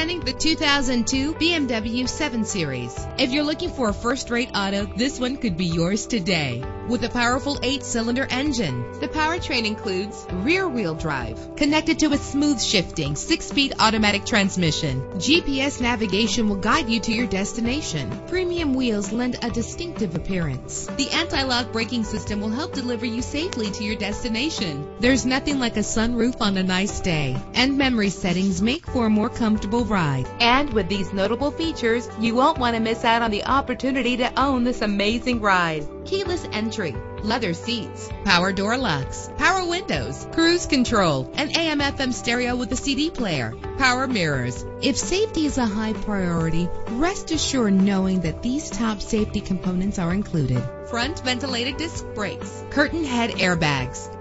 Presenting the 2002 BMW 7 Series. If you're looking for a first-rate auto, this one could be yours today. With a powerful 8-cylinder engine, the powertrain includes rear-wheel drive, connected to a smooth-shifting 6-speed automatic transmission. GPS navigation will guide you to your destination. Premium wheels lend a distinctive appearance. The anti-lock braking system will help deliver you safely to your destination. There's nothing like a sunroof on a nice day, and memory settings make for a more comfortable ride. And with these notable features, you won't want to miss out on the opportunity to own this amazing ride. Keyless entry, leather seats, power door locks, power windows, cruise control, an AM/FM stereo with a CD player, power mirrors. If safety is a high priority, rest assured knowing that these top safety components are included: front ventilated disc brakes, curtain head airbags,